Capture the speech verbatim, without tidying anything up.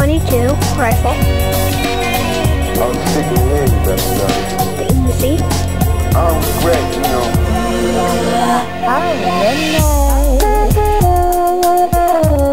twenty-two rifle. I'm sticking in that stuff. The easy. I'm great, you know. I don't know.